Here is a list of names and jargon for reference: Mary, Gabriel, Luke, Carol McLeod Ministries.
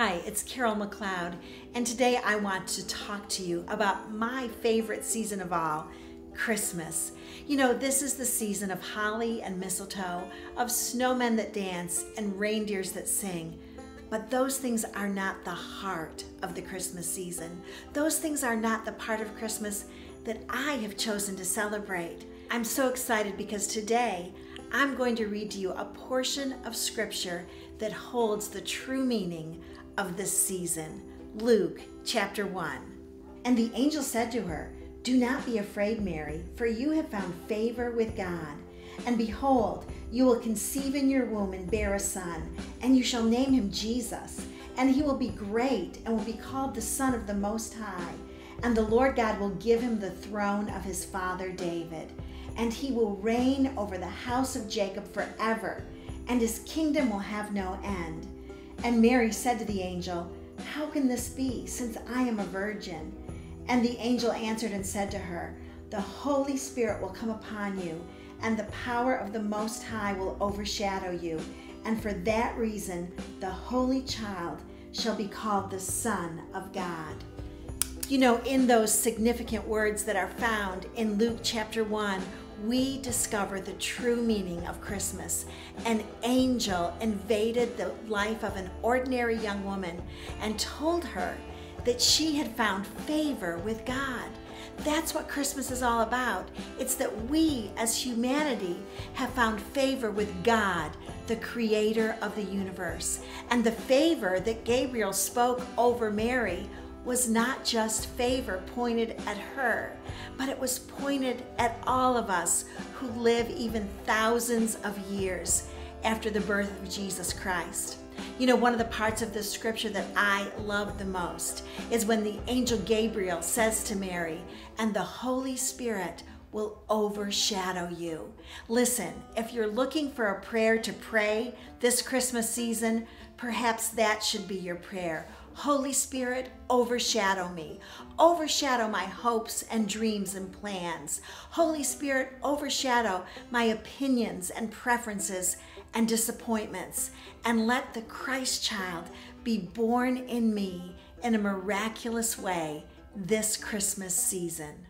Hi, it's Carol McLeod, and today I want to talk to you about my favorite season of all, Christmas. You know, this is the season of holly and mistletoe, of snowmen that dance and reindeers that sing. But those things are not the heart of the Christmas season. Those things are not the part of Christmas that I have chosen to celebrate. I'm so excited because today I'm going to read to you a portion of scripture that holds the true meaning of this season, Luke chapter 1. And the angel said to her, "Do not be afraid, Mary, for you have found favor with God. And behold, you will conceive in your womb and bear a son, and you shall name him Jesus. And he will be great and will be called the Son of the Most High. And the Lord God will give him the throne of his father David. And he will reign over the house of Jacob forever, and his kingdom will have no end." And Mary said to the angel, "How can this be, since I am a virgin?" And the angel answered and said to her, "The Holy Spirit will come upon you, and the power of the Most High will overshadow you. And for that reason, the Holy Child shall be called the Son of God." You know, in those significant words that are found in Luke chapter 1, we discover the true meaning of Christmas. An angel invaded the life of an ordinary young woman and told her that she had found favor with God. That's what Christmas is all about. It's that we as humanity have found favor with God, the creator of the universe. And the favor that Gabriel spoke over Mary was not just favor pointed at her, but it was pointed at all of us who live even thousands of years after the birth of Jesus Christ. You know, one of the parts of this scripture that I love the most is when the angel Gabriel says to Mary, "And the Holy Spirit will overshadow you." Listen, if you're looking for a prayer to pray this Christmas season, perhaps that should be your prayer. Holy Spirit, overshadow me. Overshadow my hopes and dreams and plans. Holy Spirit, overshadow my opinions and preferences and disappointments. And let the Christ child be born in me in a miraculous way this Christmas season.